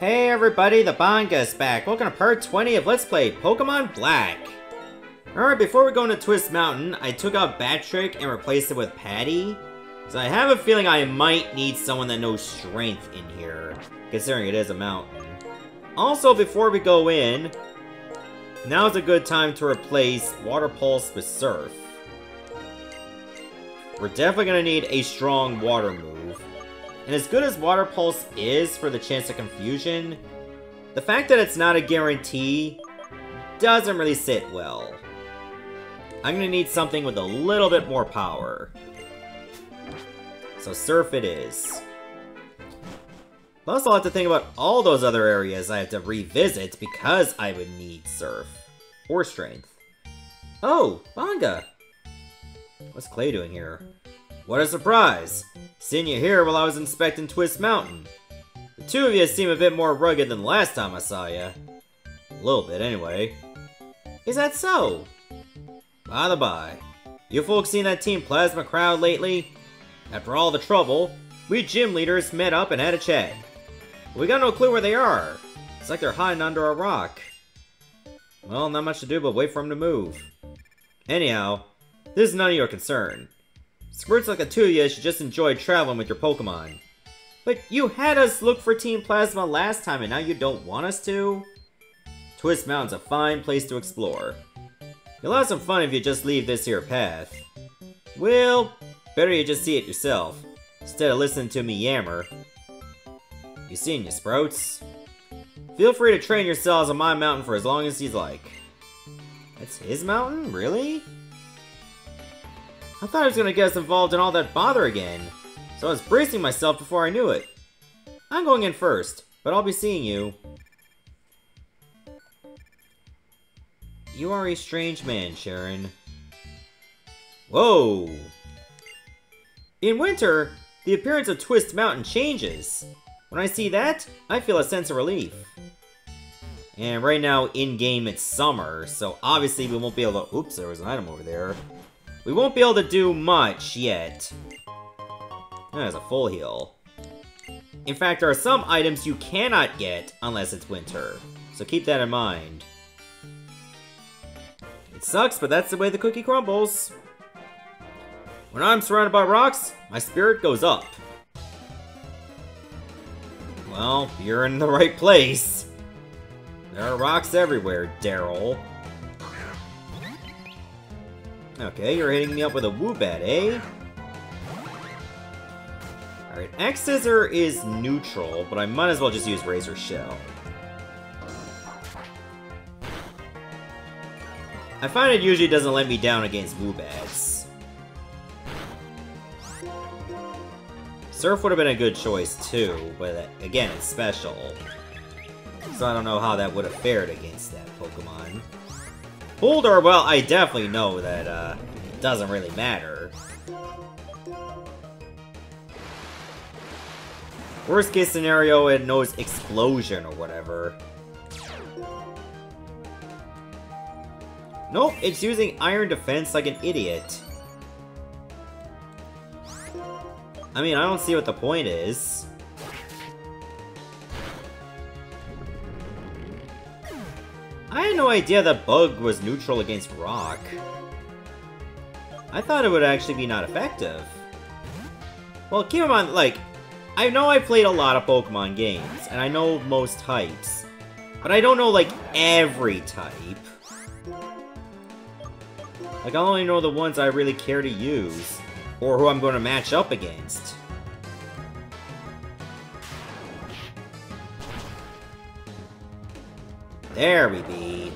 Hey everybody, the Bonga's back. Welcome to part 20 of Let's Play Pokemon Black. Alright, before we go into Twist Mountain, I took out Batrick and replaced it with Patty. So I have a feeling I might need someone that knows strength in here, considering it is a mountain. Also, before we go in, now's a good time to replace Water Pulse with Surf. We're definitely going to need a strong water move. And as good as Water Pulse is for the chance of confusion, the fact that it's not a guarantee doesn't really sit well. I'm going to need something with a little bit more power. So Surf it is. Plus I'll have to think about all those other areas I have to revisit because I would need Surf. Or Strength. Oh, Bonga! What's Clay doing here? What a surprise! Seeing you here while I was inspecting Twist Mountain. The two of you seem a bit more rugged than last time I saw you. A little bit, anyway. Is that so? By the by, you folks seen that Team Plasma crowd lately? After all the trouble, we gym leaders met up and had a chat. We got no clue where they are. It's like they're hiding under a rock. Well, not much to do but wait for them to move. Anyhow, this is none of your concern. Squirts like the two of you should just enjoy traveling with your Pokemon. But you had us look for Team Plasma last time and now you don't want us to? Twist Mountain's a fine place to explore. You'll have some fun if you just leave this here path. Well, better you just see it yourself, instead of listening to me yammer. You seen you, Sprouts? Feel free to train yourselves on my mountain for as long as you'd like. That's his mountain? Really? I thought I was going to get us involved in all that bother again, so I was bracing myself before I knew it. I'm going in first, but I'll be seeing you. You are a strange man, Sharon. Whoa! In winter, the appearance of Twist Mountain changes. When I see that, I feel a sense of relief. And right now, in-game, it's summer, so obviously we won't be able to... Oops, there was an item over there. We won't be able to do much yet. That is a full heal. In fact, there are some items you cannot get unless it's winter, so keep that in mind. It sucks, but that's the way the cookie crumbles. When I'm surrounded by rocks, my spirit goes up. Well, you're in the right place. There are rocks everywhere, Daryl. Okay, you're hitting me up with a Woobat, eh? Alright, Axe Scissor is neutral, but I might as well just use Razor Shell. I find it usually doesn't let me down against Woobats. Surf would have been a good choice too, but again, it's special. So I don't know how that would have fared against that Pokemon. Boulder, well, I definitely know that it doesn't really matter. Worst case scenario, it knows Explosion or whatever. Nope, it's using Iron Defense like an idiot. I mean, I don't see what the point is. I had no idea that Bug was neutral against Rock. I thought it would actually be not effective. Well, keep in mind, like, I know I played a lot of Pokemon games, and I know most types. But I don't know, like, every type. Like, I only know the ones I really care to use. Or who I'm going to match up against. There we be.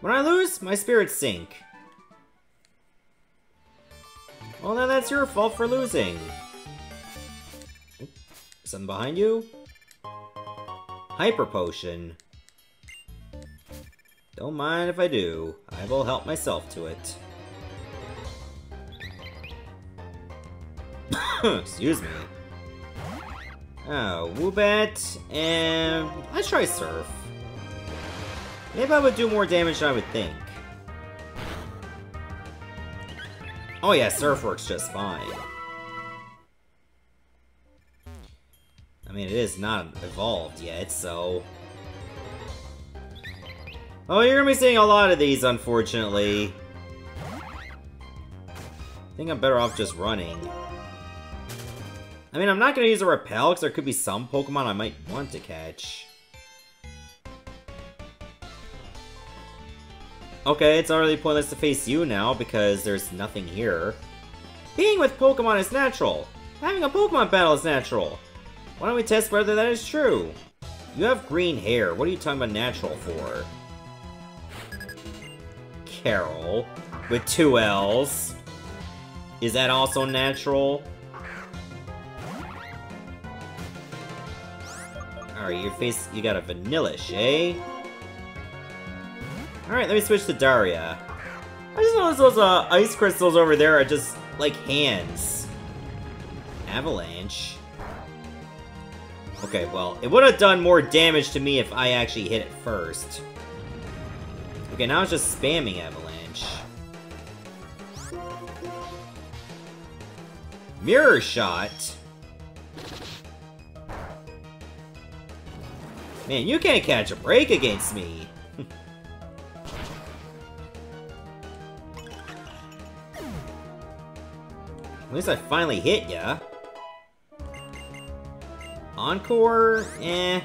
When I lose, my spirits sink. Well, now that's your fault for losing. Oops, something behind you? Hyper Potion. Don't mind if I do. I will help myself to it. Excuse me. Oh, Woobat, and let's try Surf. Maybe I would do more damage than I would think. Oh yeah, Surf works just fine. mean, it is not evolved yet, so... Oh, you're gonna be seeing a lot of these, unfortunately. I think I'm better off just running. I mean, I'm not gonna use a Repel, because there could be some Pokemon I might want to catch. Okay, it's not really pointless to face you now, because there's nothing here. Being with Pokemon is natural! Having a Pokemon battle is natural! Why don't we test whether that is true? You have green hair, what are you talking about natural for? Carol, with two L's. Is that also natural? Alright, you got a Vanillish, eh? Alright, let me switch to Daria. I just noticed those ice crystals over there are just like hands. Avalanche. Okay, well, it would have done more damage to me if I actually hit it first. Okay, now it's just spamming Avalanche. Mirror Shot? Man, you can't catch a break against me. At least I finally hit ya. Encore? Eh.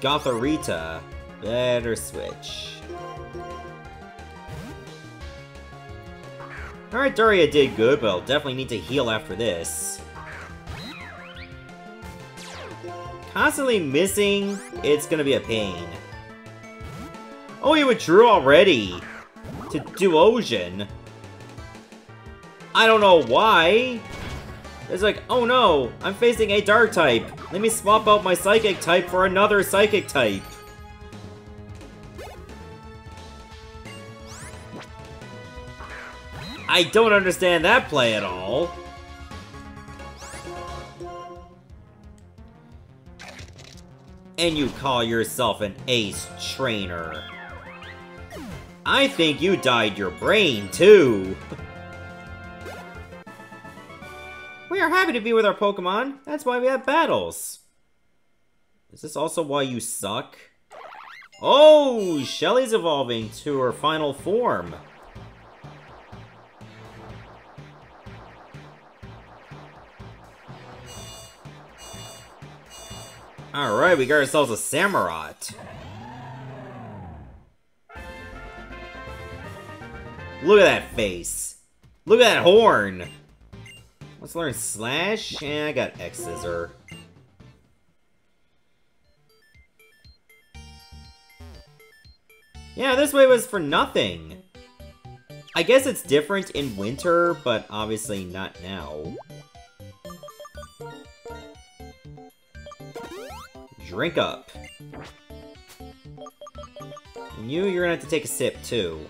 Gothorita. Better switch. Alright, Daria did good, but I'll definitely need to heal after this. Constantly missing, it's gonna be a pain. Oh, he withdrew already! To Duosian. I don't know why. It's like, oh no, I'm facing a dark type. Let me swap out my psychic type for another psychic type. I don't understand that play at all. And you call yourself an ace trainer. I think you dyed your brain, too. We are happy to be with our Pokemon. That's why we have battles. Is this also why you suck? Oh, Shelly's evolving to her final form. Alright, we got ourselves a Samurott. Look at that face. Look at that horn. Let's learn Slash. And I got X Scissor. Yeah, this wave was for nothing. I guess it's different in winter, but obviously not now. Drink up. And you're gonna have to take a sip too.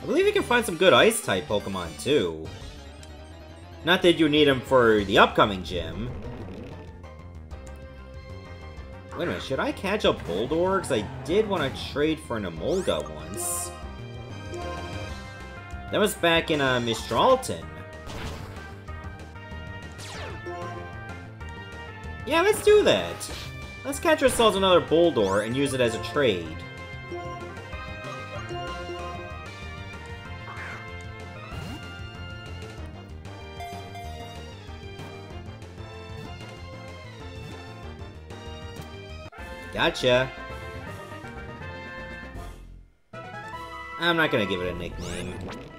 I believe you can find some good Ice-type Pokemon too. Not that you need them for the upcoming gym. Wait a minute, should I catch a Bulldor? Because I did want to trade for an Emolga once. That was back in Mistralton. Yeah, let's do that! Let's catch ourselves another Bulldor and use it as a trade. Gotcha! I'm not gonna give it a nickname,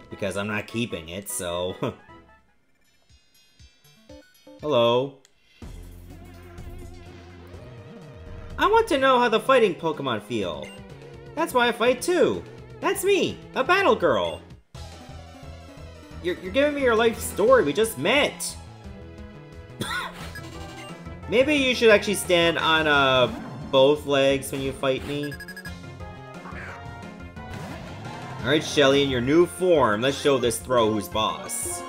because I'm not keeping it, so... Hello. I want to know how the fighting Pokemon feel. That's why I fight too. That's me, a battle girl. You're giving me your life story, we just met. Maybe you should actually stand on both legs when you fight me. Alright Shelly, in your new form, let's show this throw who's boss.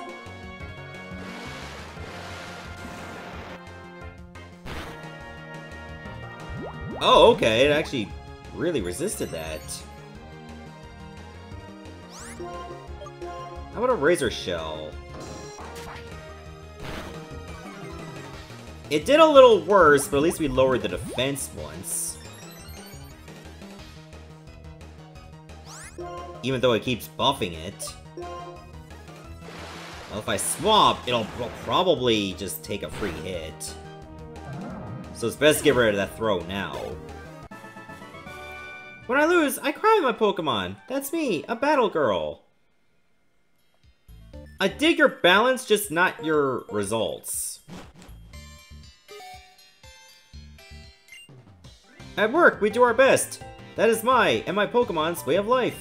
Oh, okay, it actually really resisted that. How about a Razor Shell? It did a little worse, but at least we lowered the defense once. Even though it keeps buffing it. Well, if I swap, it'll probably just take a free hit. So it's best to get rid of that throw now. When I lose, I cry my Pokemon. That's me, a battle girl. I dig your balance, just not your results. At work, we do our best. That is my and my Pokemon's way of life.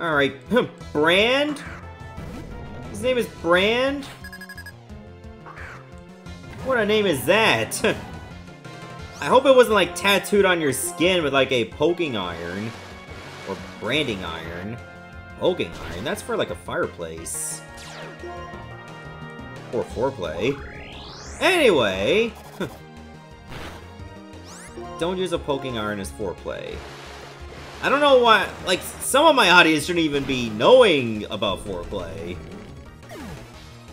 Alright, Brand? His name is Brand? What a name is that? I hope it wasn't like tattooed on your skin with like a poking iron. Or branding iron. Poking iron? That's for like a fireplace. Or foreplay. Anyway! Don't use a poking iron as foreplay. I don't know why, like, some of my audience shouldn't even be knowing about foreplay.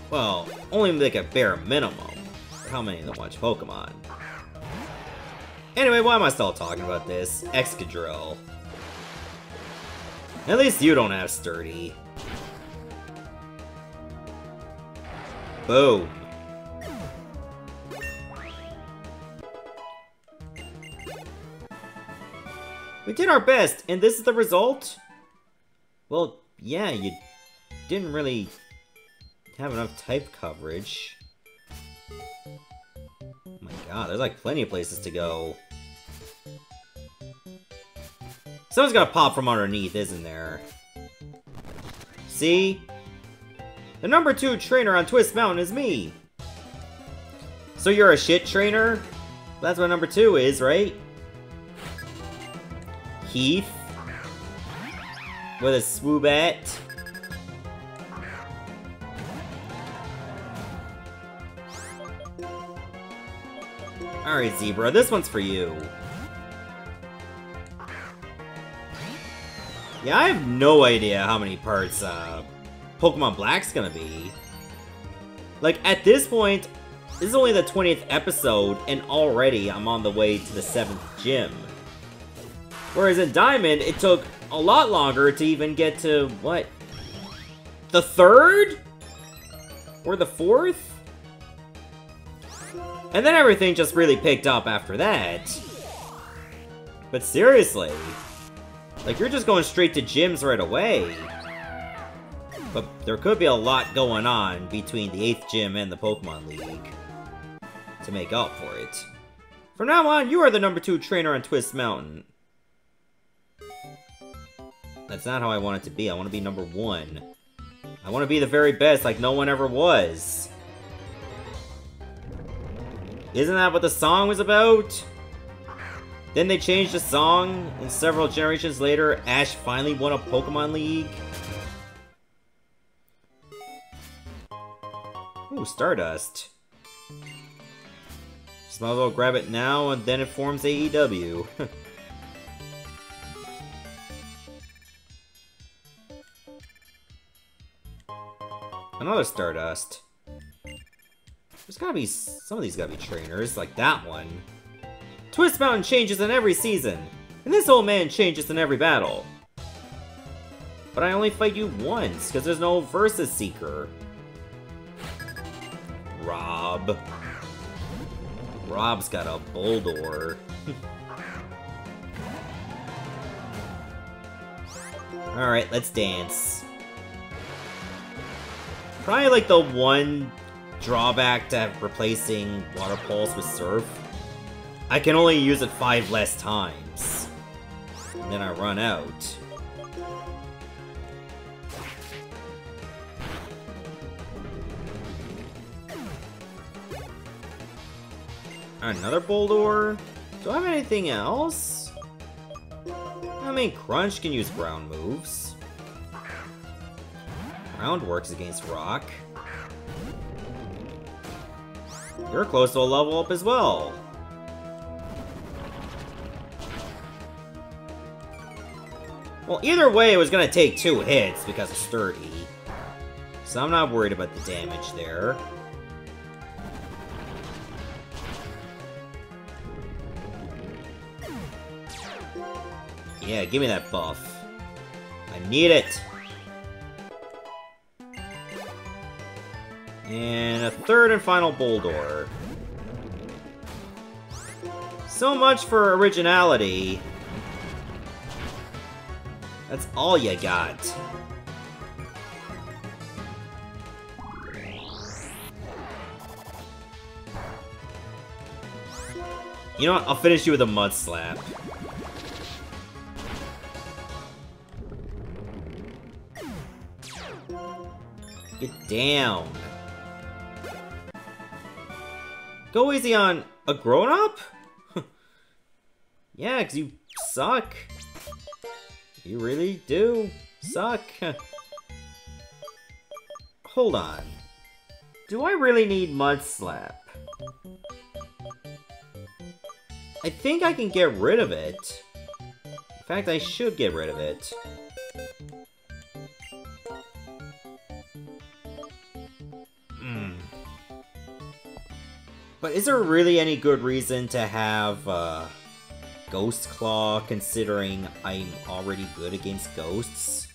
Well, only like a bare minimum. How many of them watch Pokemon? Anyway, why am I still talking about this? Excadrill. At least you don't have Sturdy. Boom. We did our best, and this is the result? Well, yeah, you didn't really have enough type coverage. Oh my god, there's like plenty of places to go. Someone's gonna pop from underneath, isn't there? See? The number 2 trainer on Twist Mountain is me! So you're a shit trainer? That's what number 2 is, right? Heath with a Swoobat. Alright, Zebra, this one's for you. Yeah, I have no idea how many parts Pokemon Black's gonna be. Like, at this point, this is only the 20th episode, and already I'm on the way to the 7th gym. Whereas in Diamond, it took a lot longer to even get to, what? The 3rd? Or the 4th? And then everything just really picked up after that. But seriously. Like, you're just going straight to gyms right away. But there could be a lot going on between the 8th gym and the Pokemon League to make up for it. From now on, you are the number 2 trainer on Twist Mountain. That's not how I want it to be. I want to be number 1. I want to be the very best like no one ever was. Isn't that what the song was about? Then they changed the song, and several generations later, Ash finally won a Pokemon League. Ooh, Stardust. Just might as well grab it now, and then it forms AEW. Another Stardust. There's gotta be... some of these gotta be trainers, like that one. Twist Mountain changes in every season, and this old man changes in every battle. But I only fight you once, because there's no Versus Seeker. Rob. Rob's got a Bulldor. Alright, let's dance. Probably like the one drawback to replacing Water Pulse with Surf. I can only use it 5 less times. And then I run out. Another Bulldor? Do I have anything else? I mean, Crunch can use ground moves. Ground works against rock. You're close to a level up as well. Well, either way, it was going to take 2 hits because of Sturdy. So I'm not worried about the damage there. Yeah, give me that buff. I need it. And a third and final Boldore. So much for originality. That's all you got. You know what? I'll finish you with a Mud Slap. Get down. Go easy on a grown-up? Yeah, because you suck. You really do suck. Hold on. Do I really need Mud Slap? I think I can get rid of it. In fact, I should get rid of it. But is there really any good reason to have Ghost Claw, considering I'm already good against ghosts?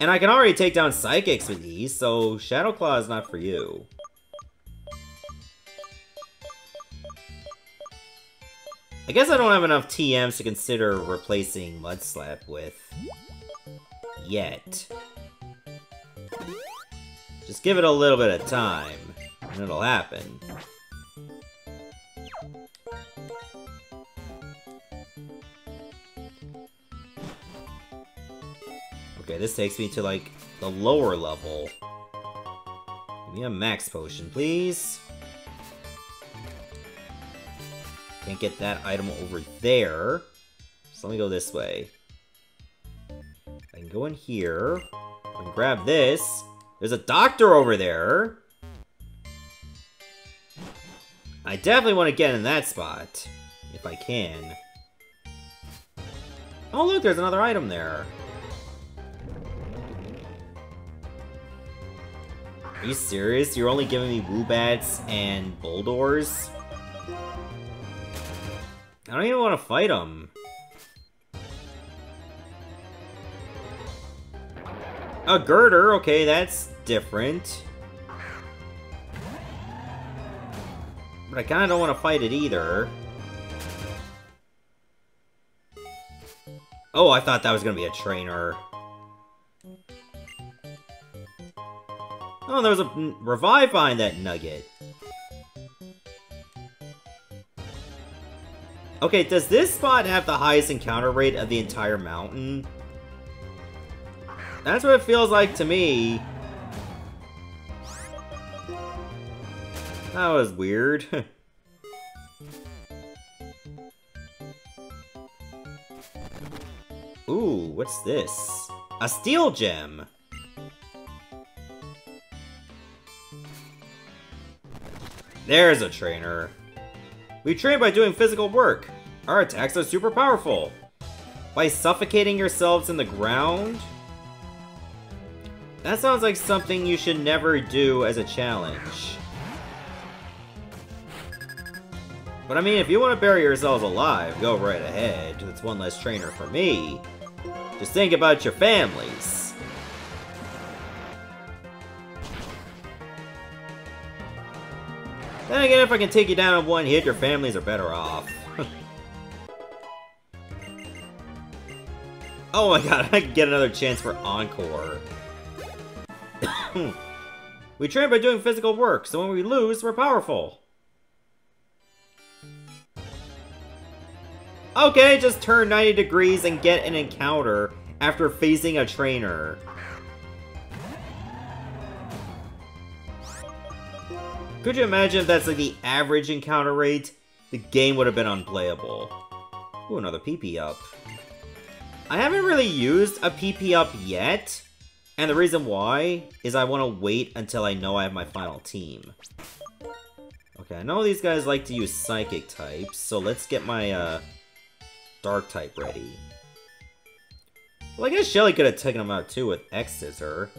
And I can already take down Psychics with these, so Shadow Claw is not for you. I guess I don't have enough TMs to consider replacing Mud Slap with yet. Just give it a little bit of time. And it'll happen. Okay, this takes me to, like, the lower level. Give me a max potion, please. Can't get that item over there. So let me go this way. I can go in here. I can grab this. There's a doctor over there! I definitely want to get in that spot, if I can. Oh look, there's another item there. Are you serious? You're only giving me Woobats and Boldores? I don't even want to fight them. A Girder, okay, that's different. But I kinda don't wanna fight it either. Oh, I thought that was gonna be a trainer. Oh, there was a revive behind that nugget. Okay, does this spot have the highest encounter rate of the entire mountain? That's what it feels like to me. That was weird. Ooh, what's this? A steel gem! There's a trainer. We train by doing physical work. Our attacks are super powerful. By suffocating yourselves in the ground? That sounds like something you should never do as a challenge. But I mean, if you want to bury yourselves alive, go right ahead. It's one less trainer for me. Just think about your families. Then again, if I can take you down in one hit, your families are better off. Oh my god, I can get another chance for Encore. We train by doing physical work, so when we lose, we're powerful. Okay, just turn 90 degrees and get an encounter after facing a trainer. Could you imagine if that's like the average encounter rate? The game would have been unplayable. Ooh, another PP up. I haven't really used a PP up yet, and the reason why is I want to wait until I know I have my final team. Okay, I know these guys like to use Psychic types, so let's get my Dark type ready. Well, I guess Shelly could have taken him out too with X-Scissor.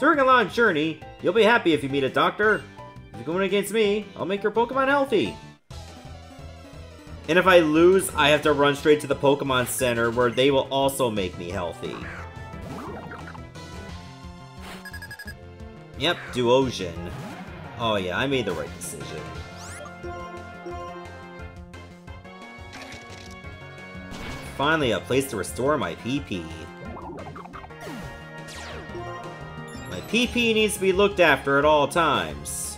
During a long journey, you'll be happy if you meet a doctor. If you're going against me, I'll make your Pokemon healthy. And if I lose, I have to run straight to the Pokemon Center where they will also make me healthy. Yep, Duosian. Oh yeah, I made the right decision. Finally, a place to restore my PP. My PP needs to be looked after at all times.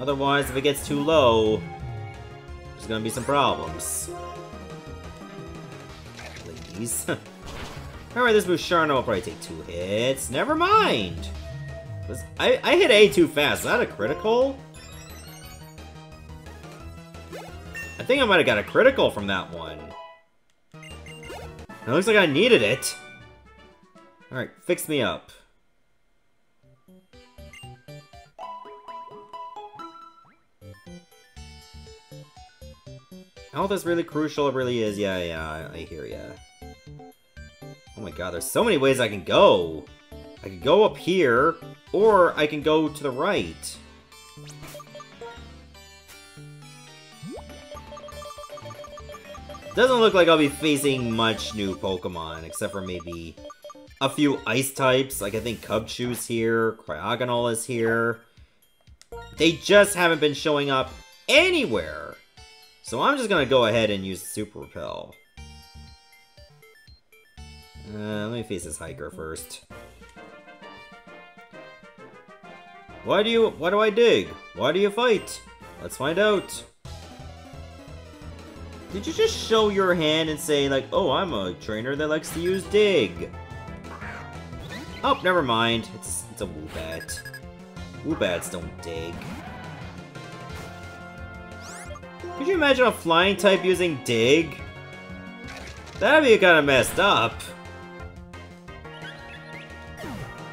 Otherwise, if it gets too low, there's gonna be some problems. Please. Alright, this Musharna will probably take 2 hits. Never mind! I hit A too fast. Is that a critical? I think I might have got a critical from that one. It looks like I needed it. Alright, fix me up. Oh, that's really crucial. It really is. Yeah, yeah, I hear ya. Oh my god, there's so many ways I can go! I can go up here, or I can go to the right. Doesn't look like I'll be facing much new Pokemon, except for maybe a few ice types. Like, I think Cubchew's here, Cryogonal is here. They just haven't been showing up anywhere! So I'm just gonna go ahead and use Super Repel. Let me face this hiker first. Why do I dig? Why do you fight? Let's find out. Did you just show your hand and say like, oh, I'm a trainer that likes to use dig? Oh, never mind. It's a Woobat. Woobats don't dig. Could you imagine a flying type using dig? That'd be kinda messed up.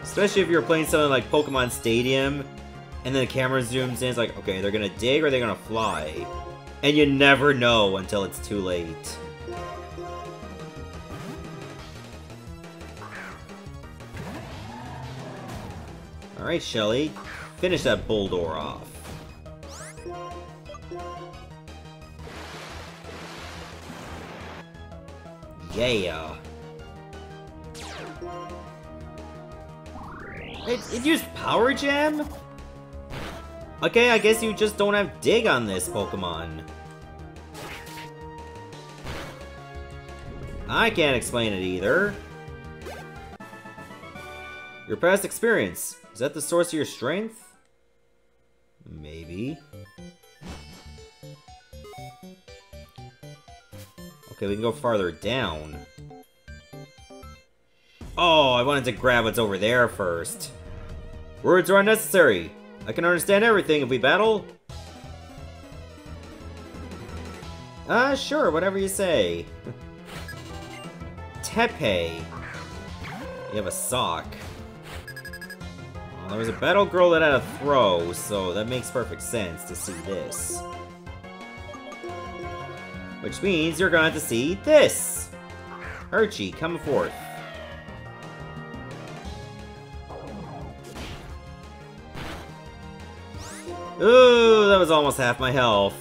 Especially if you're playing something like Pokemon Stadium, and then the camera zooms in, it's like, okay, they're gonna dig or they're gonna fly. And you never know until it's too late. Alright, Shelly, finish that Bulldor off. Yeah! It used Power Gem? Okay, I guess you just don't have Dig on this Pokemon. I can't explain it either. Your past experience. Is that the source of your strength? Maybe. Okay, we can go farther down. Oh, I wanted to grab what's over there first. Words are unnecessary. I can understand everything if we battle. Sure, whatever you say. Tepe. You have a sock. Well, there was a battle girl that had a throw, so that makes perfect sense to see this. Which means you're going to have to see this. Urchie, come forth. Ooh, that was almost half my health.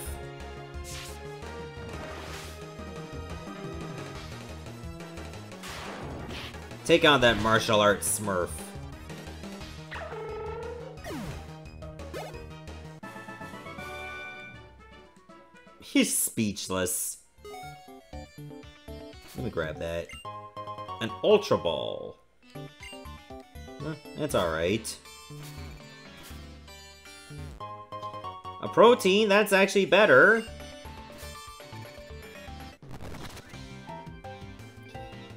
Take on that martial arts smurf. He's speechless. Let me grab that. An Ultra Ball. That's alright. A protein, that's actually better.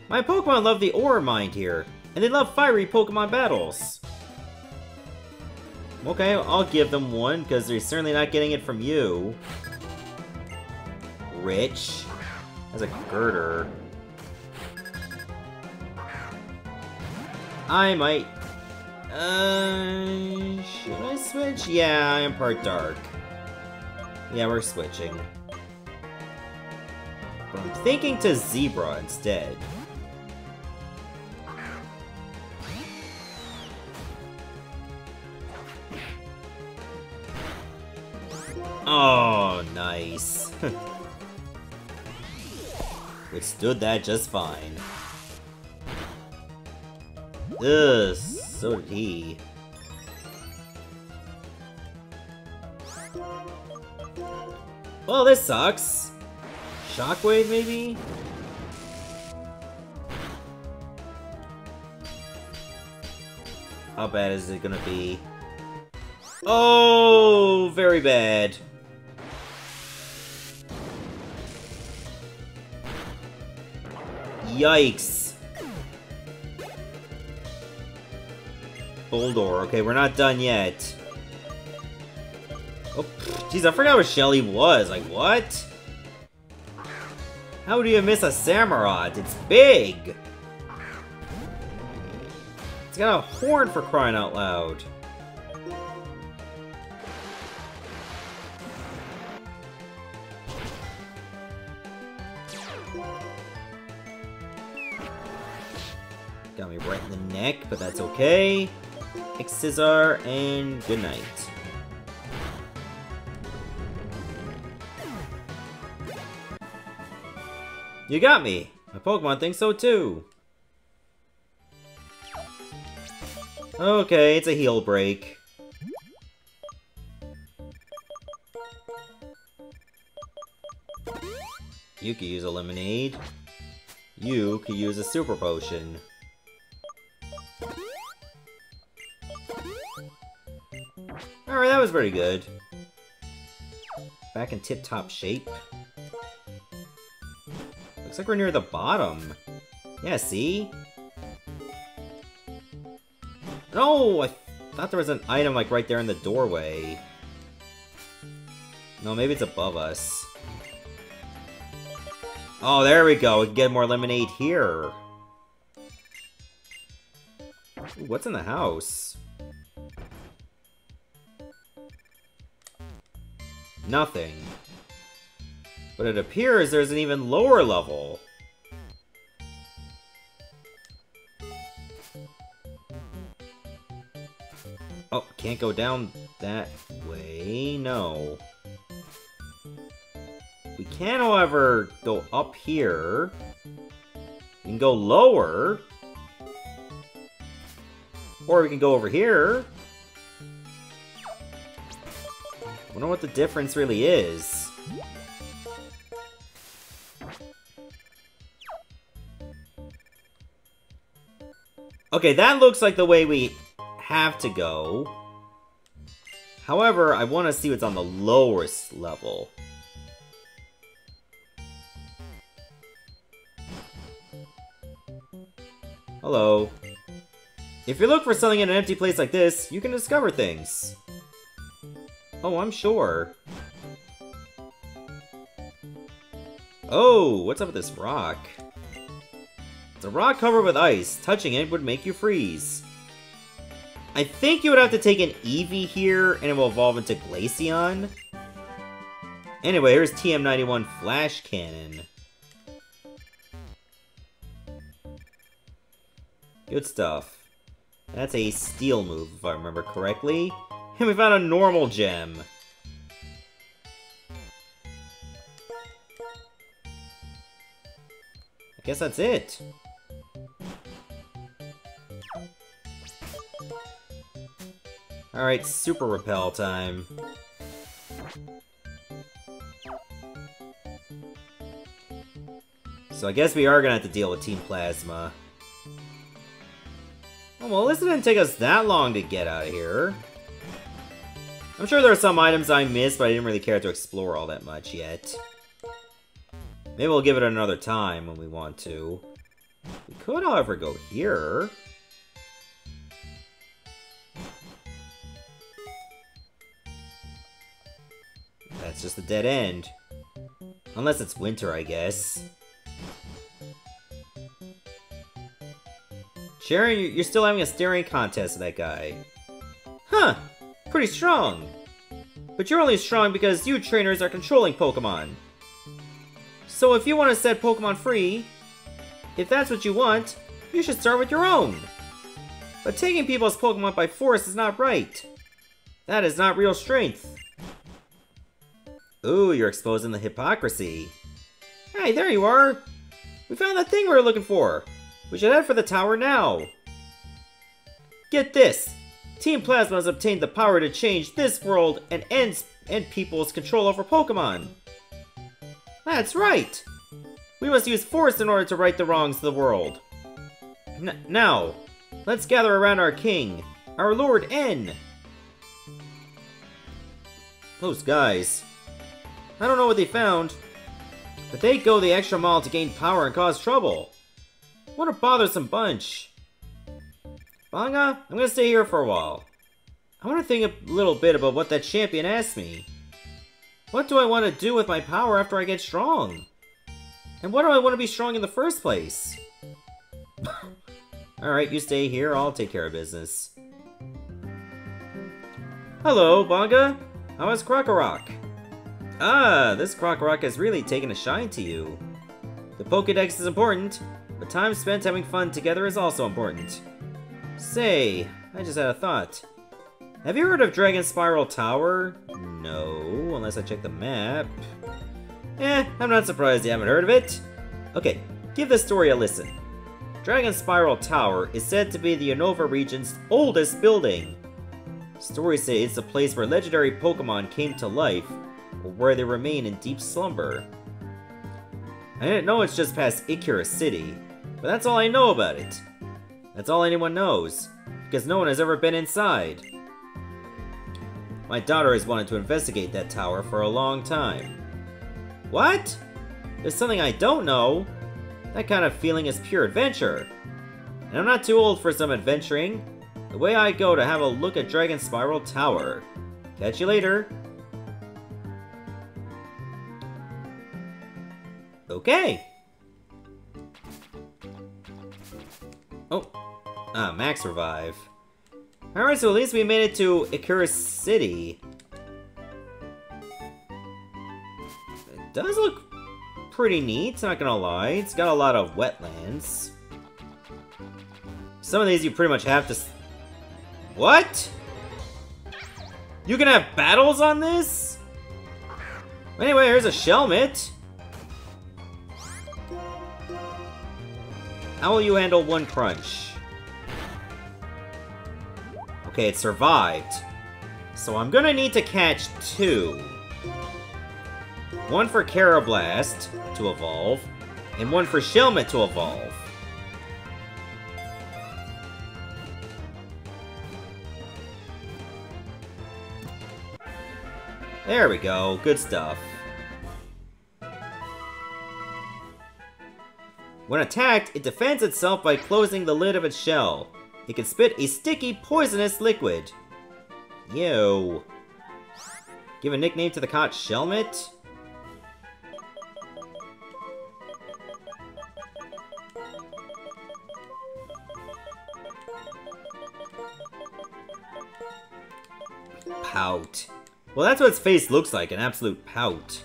My Pokemon love the Aura Mind here, and they love fiery Pokemon battles. Okay, I'll give them one, because they're certainly not getting it from you. Rich. That's a girder. I might... should I switch? Yeah, I am part dark. Yeah, we're switching. But I'm thinking to Zebra instead. Oh, nice. Withstood that just fine. Ugh, so did he. Well, this sucks. Shockwave, maybe? How bad is it gonna be? Oh, very bad. Yikes. Boldor. Okay, we're not done yet. Oh, jeez, I forgot what Shelly was. Like, what? How do you miss a Samurott? It's big! It's got a horn for crying out loud. Got me right in the neck, but that's okay. Excizor, and good night. You got me! My Pokemon thinks so too! Okay, it's a heal break. You could use a lemonade. You could use a super potion. Alright, that was pretty good. Back in tip-top shape. Looks like we're near the bottom. Yeah, see? No! I thought there was an item like right there in the doorway. No, maybe it's above us. Oh, there we go. We can get more lemonade here. Ooh, what's in the house? Nothing. But it appears there's an even lower level. Oh, can't go down that way, no. We can, however, go up here. We can go lower. Or we can go over here. I wonder what the difference really is. Okay, that looks like the way we have to go. However, I want to see what's on the lowest level. Hello. If you look for something in an empty place like this, you can discover things. Oh, I'm sure. Oh, what's up with this rock? It's a rock covered with ice. Touching it would make you freeze. I think you would have to take an Eevee here, and it will evolve into Glaceon. Anyway, here's TM91 Flash Cannon. Good stuff. That's a steel move, if I remember correctly. And we found a normal gem. I guess that's it. Alright, super repel time. So I guess we are gonna have to deal with Team Plasma. Oh, well, this didn't take us that long to get out of here. I'm sure there are some items I missed, but I didn't really care to explore all that much yet. Maybe we'll give it another time when we want to. We could, however, go here. That's just a dead end. Unless it's winter, I guess. Sharon, you're still having a staring contest with that guy. Huh! Pretty strong! But you're only strong because you trainers are controlling Pokemon. So if you want to set Pokemon free, if that's what you want, you should start with your own. But taking people's Pokemon by force is not right. That is not real strength. Ooh, you're exposing the hypocrisy. Hey, there you are. We found that thing we were looking for. We should head for the tower now. Get this. Team Plasma has obtained the power to change this world and end people's control over Pokemon. That's right. We must use force in order to right the wrongs of the world. Now, let's gather around our king, our Lord N. Those guys. I don't know what they found, but they go the extra mile to gain power and cause trouble. What a bothersome bunch. Banga, I'm gonna stay here for a while. I want to think a little bit about what that champion asked me. What do I want to do with my power after I get strong? And what do I want to be strong in the first place? Alright, you stay here, I'll take care of business. Hello, Banga. How is Krokorok? Ah, this Krokorok has really taken a shine to you. The Pokedex is important, but time spent having fun together is also important. Say, I just had a thought. Have you heard of Dragon Spiral Tower? No, unless I check the map. I'm not surprised you haven't heard of it. Okay, give this story a listen. Dragon Spiral Tower is said to be the Unova region's oldest building. Stories say it's the place where legendary Pokemon came to life, or where they remain in deep slumber. I didn't know it's just past Icirrus City, but that's all I know about it. That's all anyone knows, because no one has ever been inside. My daughter has wanted to investigate that tower for a long time. What? There's something I don't know. That kind of feeling is pure adventure. And I'm not too old for some adventuring. The way I go to have a look at Dragon Spiral Tower. Catch you later. Okay. Oh. Ah, Max Revive. Alright, so at least we made it to Icirrus City. It does look pretty neat, not gonna lie. It's got a lot of wetlands. Some of these you pretty much have to... What? You can have battles on this? Anyway, here's a Shelmet. How will you handle one crunch? Okay, it survived. So I'm gonna need to catch two. One for Carablast to evolve, and one for Shelmet to evolve. There we go, good stuff. When attacked, it defends itself by closing the lid of its shell. It can spit a sticky, poisonous liquid. Yo. Give a nickname to the caught Shelmet? Pout. Well, that's what its face looks like, an absolute pout.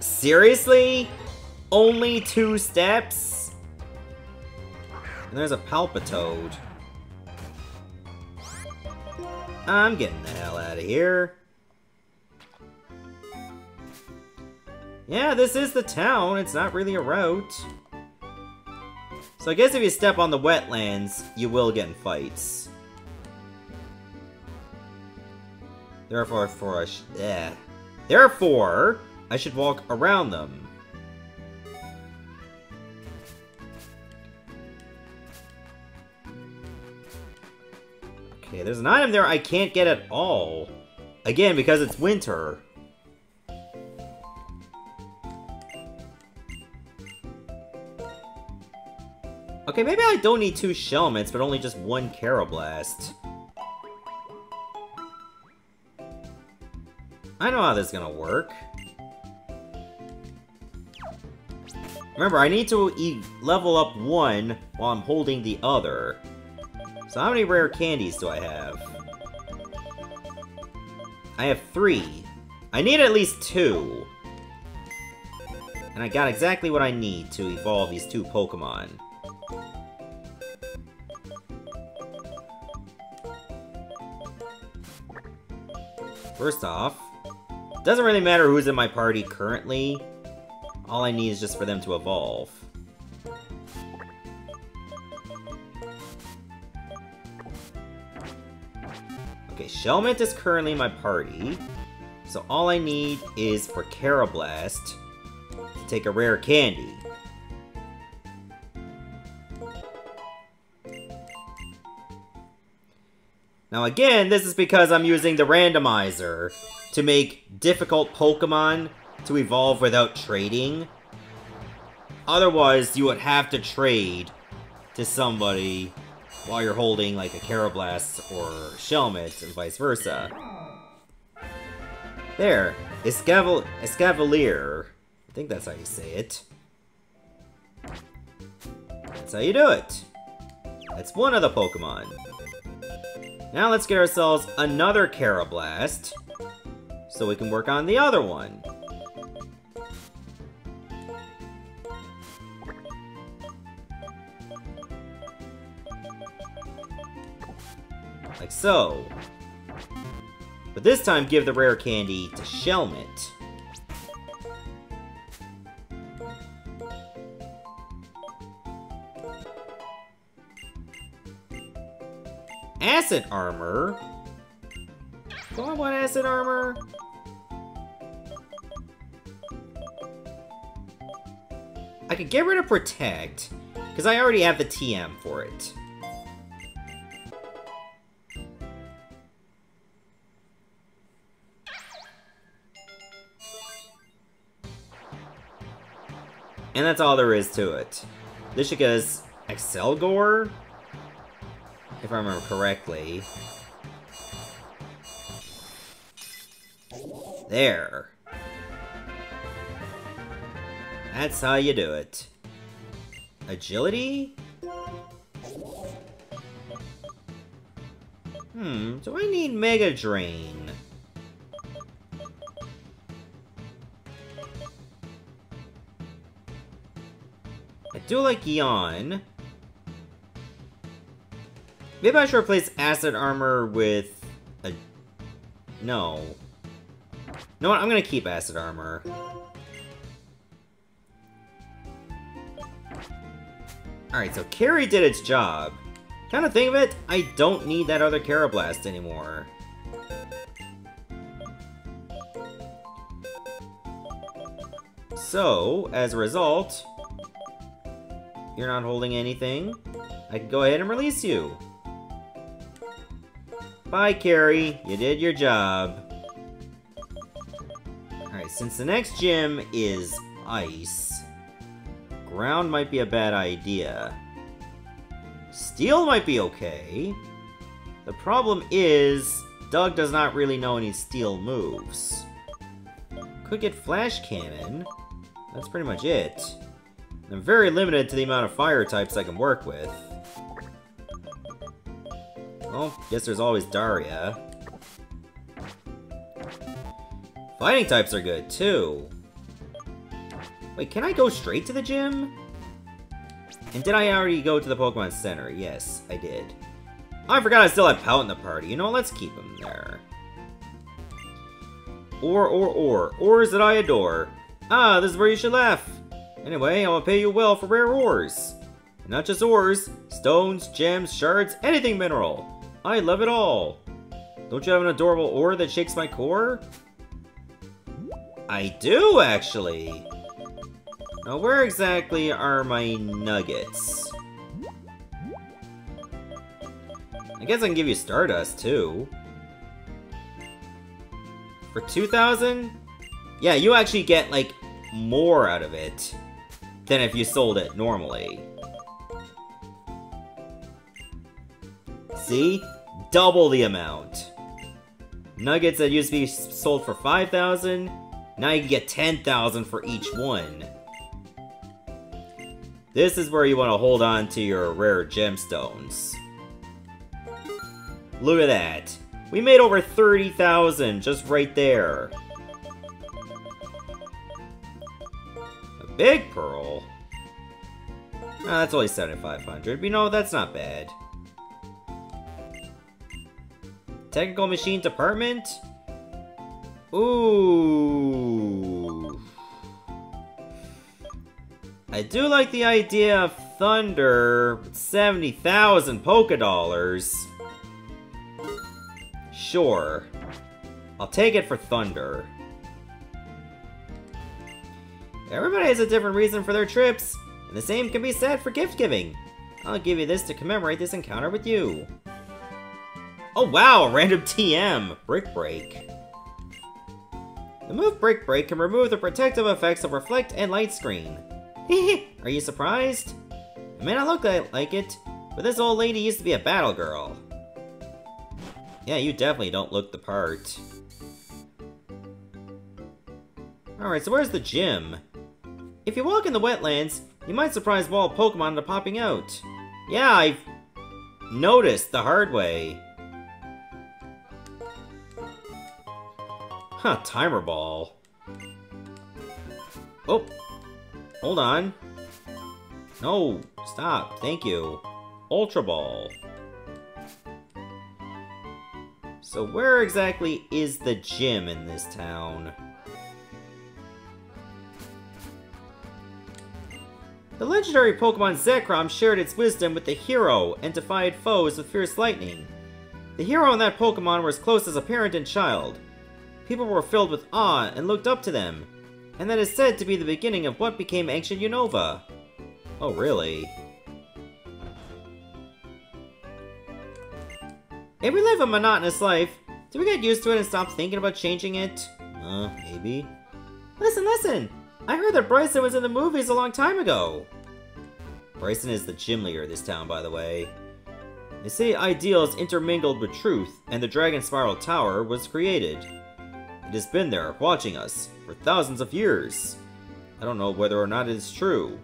Seriously? Only two steps? And there's a Palpitoad. I'm getting the hell out of here. Yeah, this is the town. It's not really a route. So I guess if you step on the wetlands, you will get in fights. Therefore, I should walk around them. Okay, there's an item there I can't get at all. Again, because it's winter. Okay, maybe I don't need two Shelmets, but only just one Carablast. I know how this is gonna work. Remember, I need to level up one while I'm holding the other. So how many rare candies do I have? I have 3. I need at least 2. and I got exactly what I need to evolve these two Pokemon. First off, doesn't really matter who's in my party currently. All I need is just for them to evolve. Okay, Shelmet is currently in my party. So all I need is for Carablast to take a rare candy. Now again, this is because I'm using the randomizer to make difficult Pokemon to evolve without trading. Otherwise, you would have to trade to somebody while you're holding like a Carablast or Shelmet and vice versa. There, Escavalier. I think that's how you say it. That's how you do it. That's one of the Pokemon. Now let's get ourselves another Carablast, so we can work on the other one. Like so. But this time, give the rare candy to Shelmet. Acid Armor? Do I want Acid Armor? I could get rid of Protect, because I already have the TM for it. And that's all there is to it. This should go Excelgor, if I remember correctly. There. That's how you do it. Agility? Do I need Mega Drain? I do like Yawn. Maybe I should replace Acid Armor with a... No. You know what? I'm gonna keep Acid Armor. Alright, so Carry did its job. Kind of think of it, I don't need that other Carablast anymore. So, as a result... You're not holding anything. I can go ahead and release you. Bye, Carrie. You did your job. Alright, since the next gym is ice, ground might be a bad idea. Steel might be okay. The problem is, Doug does not really know any steel moves. Could get Flash Cannon. That's pretty much it. I'm very limited to the amount of fire types I can work with. Well, guess there's always Daria. Fighting types are good, too. Wait, can I go straight to the gym? And did I already go to the Pokemon Center? Yes, I did. Oh, I forgot I still had Pout in the party. You know, let's keep him there. Ores that I adore. Ah, this is where you should laugh. Anyway, I'll pay you well for rare ores. And not just ores, stones, gems, shards, anything mineral. I love it all. Don't you have an adorable ore that shakes my core? I do, actually. Now, where exactly are my nuggets? I guess I can give you Stardust, too. For 2,000? Yeah, you actually get, like, more out of it than if you sold it normally. See? Double the amount. Nuggets that used to be sold for 5,000, now you can get 10,000 for each one. This is where you want to hold on to your rare gemstones. Look at that. We made over 30,000 just right there. Big Pearl? That's only 7,500. You know, that's not bad. Technical Machines Department? Ooh. I do like the idea of Thunder. 70,000 Pokedollars. Sure. I'll take it for Thunder. Everybody has a different reason for their trips, and the same can be said for gift giving. I'll give you this to commemorate this encounter with you. Oh wow, a random TM! Brick Break. The move Brick Break can remove the protective effects of Reflect and Light Screen. Are you surprised? It may not look like it, but this old lady used to be a battle girl. Yeah, you definitely don't look the part. Alright, so where's the gym? If you walk in the wetlands, you might surprise wild Pokemon into popping out. Yeah, I've noticed the hard way. Huh, Timer Ball. Oh, hold on. No, stop, thank you. Ultra Ball. So where exactly is the gym in this town? The legendary Pokemon Zekrom shared its wisdom with the hero and defied foes with fierce lightning. The hero and that Pokemon were as close as a parent and child. People were filled with awe and looked up to them, and that is said to be the beginning of what became ancient Unova. Oh, really? If we live a monotonous life, do we get used to it and stop thinking about changing it? Maybe. Listen! I heard that Bryson was in the movies a long time ago! Bryson is the gym leader of this town, by the way. They say ideals intermingled with truth, and the Dragon Spiral Tower was created. It has been there, watching us, for thousands of years. I don't know whether or not it is true.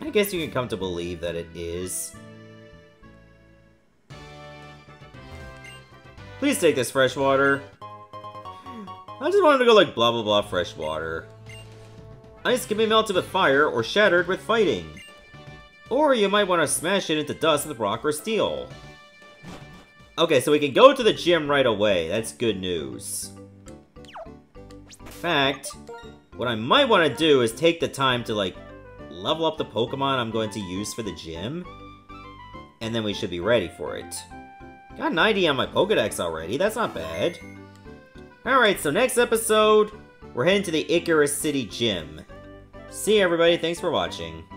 I guess you can come to believe that it is. Please take this fresh water. I just wanted to go like blah blah blah fresh water. Ice can be melted with fire or shattered with fighting. Or you might want to smash it into dust with rock or steel. Okay, so we can go to the gym right away. That's good news. In fact, what I might want to do is take the time to like level up the Pokemon I'm going to use for the gym. And then we should be ready for it. Got 90 on my Pokedex already. That's not bad. Alright, so next episode, we're heading to the Icirrus City Gym. See you everybody, thanks for watching.